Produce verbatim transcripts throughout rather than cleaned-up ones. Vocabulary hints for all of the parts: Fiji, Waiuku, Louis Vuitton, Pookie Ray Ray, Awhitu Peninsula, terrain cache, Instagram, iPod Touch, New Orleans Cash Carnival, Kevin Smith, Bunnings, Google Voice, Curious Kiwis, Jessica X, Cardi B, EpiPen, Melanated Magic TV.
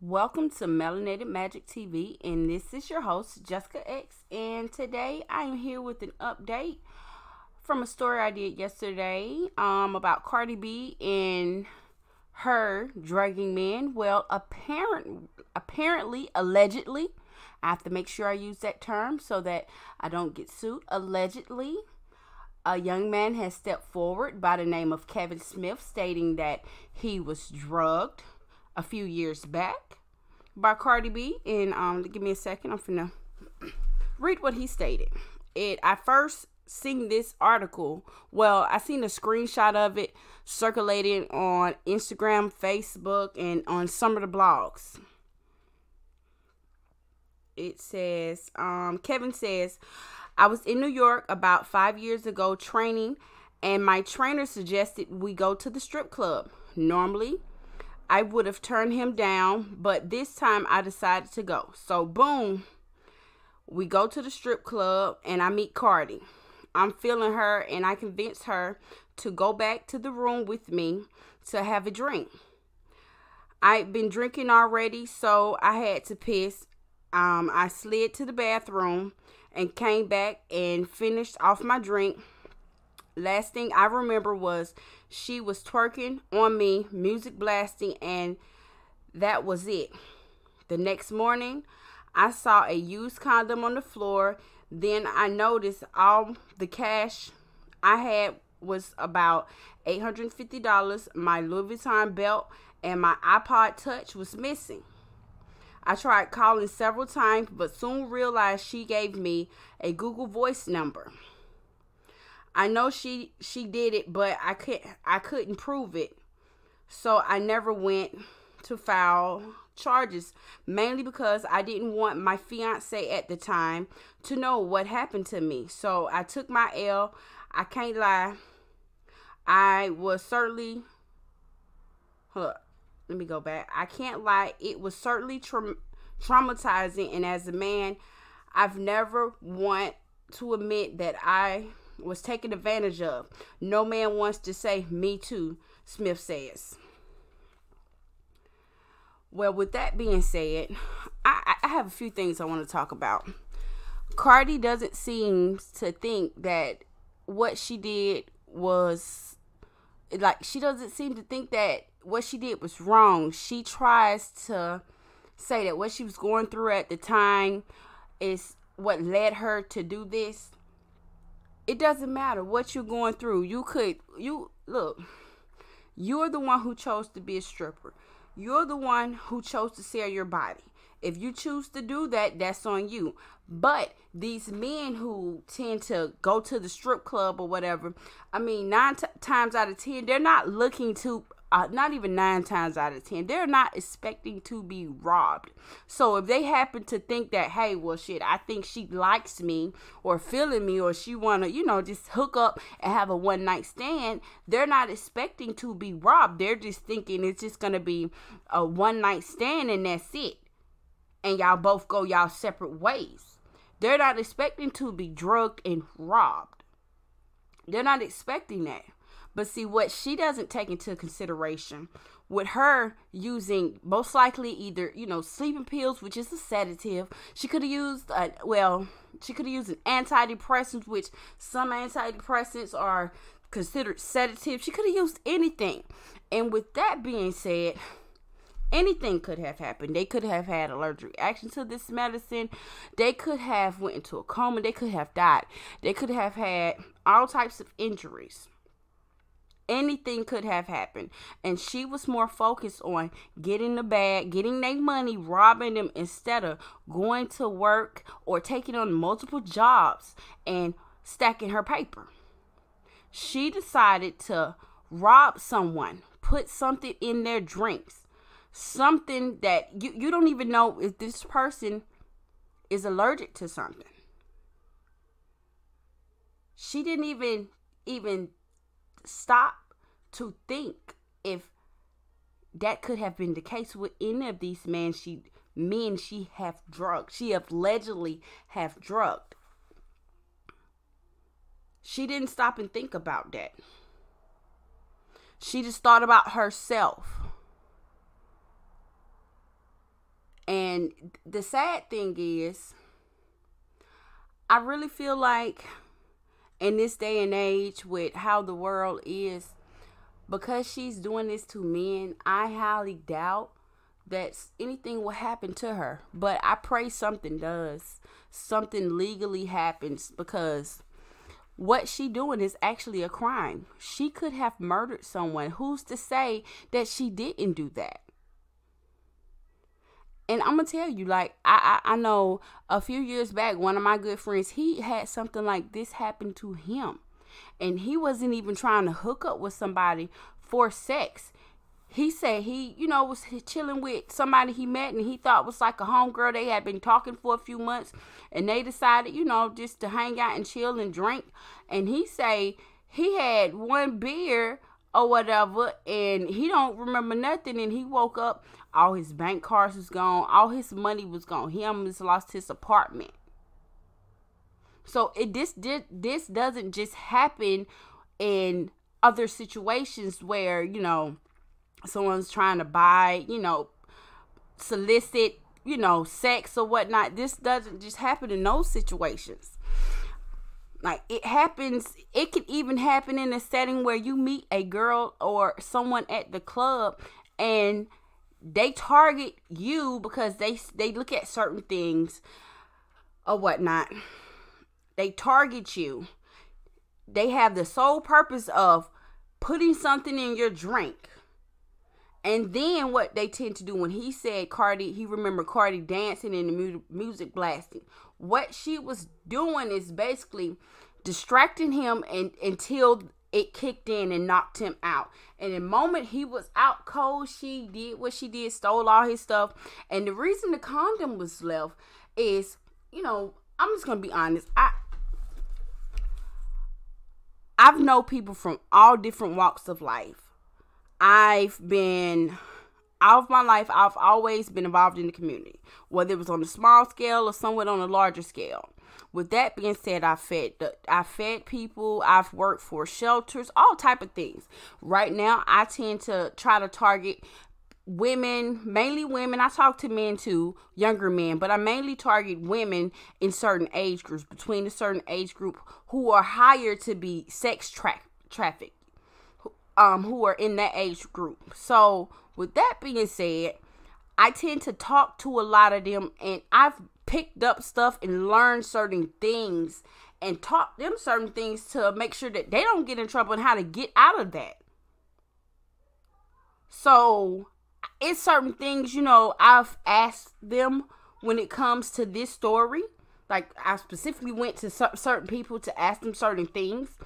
Welcome to Melanated Magic T V, and this is your host, Jessica X, and today I am here with an update from a story I did yesterday um, about Cardi B and her drugging men. Well, apparent, apparently, allegedly, I have to make sure I use that term so that I don't get sued. Allegedly, a young man has stepped forward by the name of Kevin Smith, stating that he was drugged a few years back by Cardi B, and um, give me a second. I'm finna read what he stated. It I first seen this article. Well, I seen a screenshot of it circulating on Instagram, Facebook, and on some of the blogs. It says, um, Kevin says, I was in New York about five years ago training, and my trainer suggested we go to the strip club. Normally, I would have turned him down, but this time I decided to go. So boom, we go to the strip club and I meet Cardi. I'm feeling her and I convince her to go back to the room with me to have a drink. I'd been drinking already, so I had to piss. Um, I slid to the bathroom and came back and finished off my drink. Last thing I remember was she was twerking on me, music blasting, and that was it. The next morning, I saw a used condom on the floor. Then I noticed all the cash I had was about eight hundred fifty dollars. My Louis Vuitton belt and my iPod Touch was missing. I tried calling several times, but soon realized she gave me a Google Voice number. I know she she did it, but I could I couldn't prove it, so I never went to file charges, mainly because I didn't want my fiance at the time to know what happened to me. So I took my L. I can't lie. I was certainly. Huh, let me go back. I can't lie. It was certainly tra traumatizing, and as a man, I've never want to admit that I was taken advantage of. No man wants to say me too, Smith says. Well, with that being said, I, I have a few things I want to talk about. Cardi doesn't seem to think that what she did was, like, she doesn't seem to think that what she did was wrong. She tries to say that what she was going through at the time is what led her to do this. It doesn't matter what you're going through. You could, you, look, you're the one who chose to be a stripper. You're the one who chose to sell your body. If you choose to do that, that's on you. But these men who tend to go to the strip club or whatever, I mean, nine times out of ten, they're not looking to, uh, not even nine times out of ten, they're not expecting to be robbed. So if they happen to think that, hey, well, shit, I think she likes me or feeling me or she want to, you know, just hook up and have a one night stand, they're not expecting to be robbed. They're just thinking it's just going to be a one night stand and that's it. And y'all both go y'all separate ways. They're not expecting to be drugged and robbed. They're not expecting that. But see, what she doesn't take into consideration with her using most likely either, you know, sleeping pills, which is a sedative. She could have used, a, well, she could have used an antidepressant, which some antidepressants are considered sedatives. She could have used anything. And with that being said, anything could have happened. They could have had allergic reaction to this medicine. They could have went into a coma. They could have died. They could have had all types of injuries. Anything could have happened. And she was more focused on getting the bag, getting their money, robbing them instead of going to work or taking on multiple jobs and stacking her paper. She decided to rob someone, put something in their drinks. Something that you, you don't even know if this person is allergic to something. She didn't even even stop to think if that could have been the case with any of these men she men she have drugged. She allegedly have drugged. She didn't stop and think about that. She just thought about herself. And the sad thing is, I really feel like in this day and age with how the world is, because she's doing this to men, I highly doubt that anything will happen to her. But I pray something does. Something legally happens, because what she doing is actually a crime. She could have murdered someone. Who's to say that she didn't do that? And I'm going to tell you, like, I, I, I know a few years back, one of my good friends, he had something like this happen to him. And he wasn't even trying to hook up with somebody for sex. He said he, you know, was chilling with somebody he met and he thought was like a homegirl. They had been talking for a few months and they decided, you know, just to hang out and chill and drink. And he say he had one beer or whatever and he don't remember nothing. And he woke up, all his bank cards was gone, all his money was gone. He almost lost his apartment. So it this did this doesn't just happen in other situations where, you know, someone's trying to buy, you know, solicit, you know, sex or whatnot. This doesn't just happen in those situations. Like, it happens, it could even happen in a setting where you meet a girl or someone at the club and they target you because they, they look at certain things or whatnot. They target you. They have the sole purpose of putting something in your drink. And then what they tend to do, when he said Cardi, he remembered Cardi dancing in the mu music blasting. What she was doing is basically distracting him and, until it kicked in and knocked him out. And the moment he was out cold, she did what she did, stole all his stuff. And the reason the condom was left is, you know, I'm just going to be honest. I, I've known people from all different walks of life. I've been, all of my life, I've always been involved in the community, whether it was on a small scale or somewhat on a larger scale. With that being said, I fed, I fed people, I've worked for shelters, all type of things. Right now, I tend to try to target women, mainly women. I talk to men too, younger men, but I mainly target women in certain age groups, between a certain age group, who are hired to be sex tra- trafficked. Um, who are in that age group. So with that being said, I tend to talk to a lot of them, and I've picked up stuff and learned certain things and taught them certain things to make sure that they don't get in trouble and how to get out of that. So it's certain things, you know, I've asked them when it comes to this story. Like, I specifically went to certain people to ask them certain things.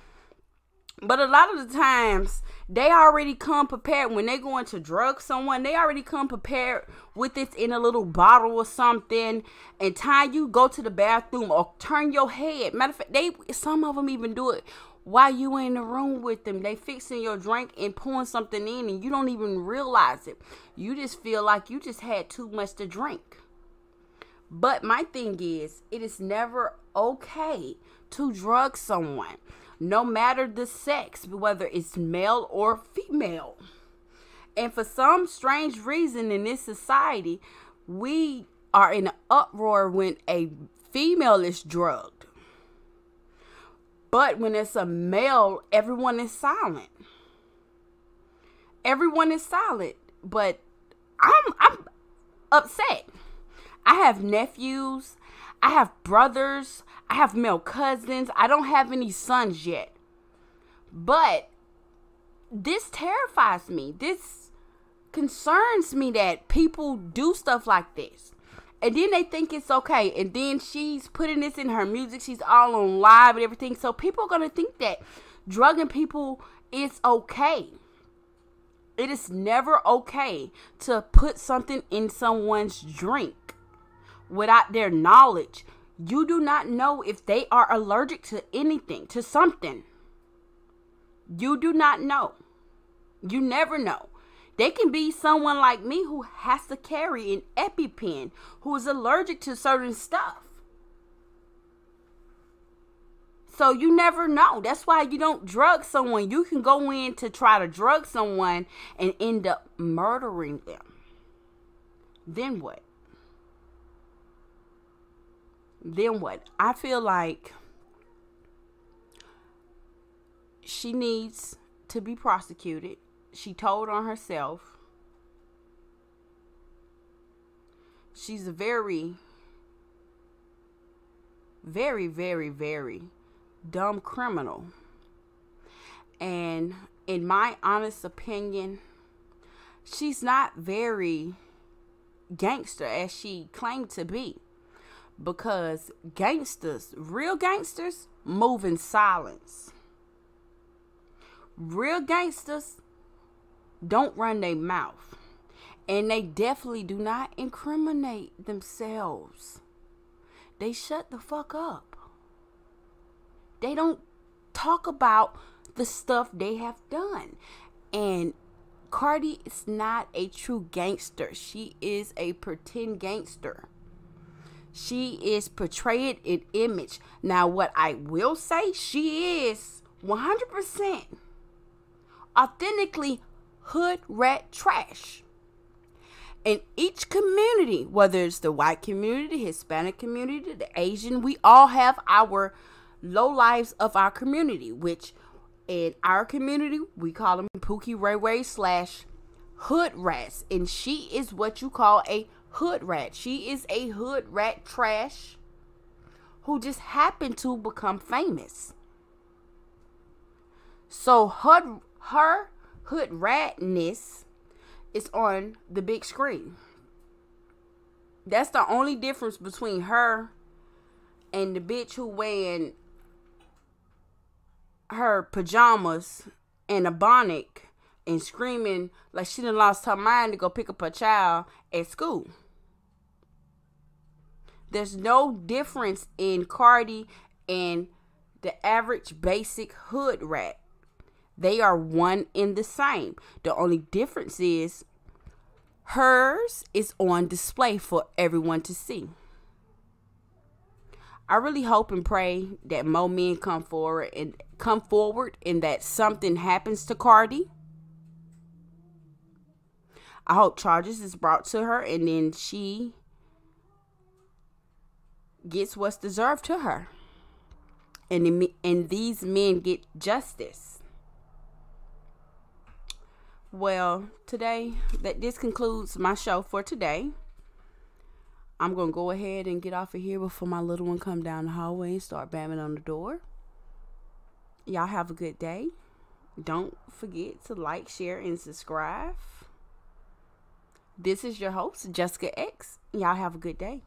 But a lot of the times, they already come prepared. When they go into drug someone, they already come prepared with this in a little bottle or something. And time you go to the bathroom or turn your head. Matter of fact, they some of them even do it while you in the room with them. They fixing your drink and pouring something in and you don't even realize it. You just feel like you just had too much to drink. But my thing is, it is never okay to drug someone, no matter the sex, whether it's male or female. And for some strange reason in this society, we are in an uproar when a female is drugged. But when it's a male, everyone is silent. Everyone is silent, but I'm, I'm upset. I have nephews, I have brothers, I have male cousins. I don't have any sons yet. But this terrifies me. This concerns me that people do stuff like this. And then they think it's okay. And then she's putting this in her music. She's all on live and everything. So people are going to think that drugging people is okay. It is never okay to put something in someone's drink without their knowledge. You do not know if they are allergic to anything, to something. You do not know. You never know. They can be someone like me who has to carry an EpiPen, who is allergic to certain stuff. So you never know. That's why you don't drug someone. You can go in to try to drug someone and end up murdering them. Then what? then what? I feel like she needs to be prosecuted. She told on herself. She's a very, very, very, very dumb criminal. And in my honest opinion, she's not very gangster as she claimed to be, because gangsters, real gangsters, move in silence. Real gangsters don't run their mouth, and they definitely do not incriminate themselves. They shut the fuck up. They don't talk about the stuff they have done. And Cardi is not a true gangster. She is a pretend gangster. She is portrayed in image. Now, what I will say, she is one hundred percent authentically hood rat trash. In each community, whether it's the white community, Hispanic community, the Asian, we all have our low lives of our community, which in our community, we call them Pookie Ray Ray slash hood rats. And she is what you call a hood rat. She is a hood rat trash who just happened to become famous. So her, her hood ratness is on the big screen. That's the only difference between her and the bitch who weighing her pajamas and a bonnet and screaming like she done lost her mind to go pick up her child at school. There's no difference in Cardi and the average basic hood rat. They are one in the same. The only difference is hers is on display for everyone to see. I really hope and pray that more men come forward and come forward and that something happens to Cardi. I hope charges is brought to her and then she gets what's deserved to her. And, the, and these men get justice. Well, today, that this concludes my show for today. I'm going to go ahead and get off of here before my little one come down the hallway and start banging on the door. Y'all have a good day. Don't forget to like, share, and subscribe. This is your host, Jessica X. Y'all have a good day.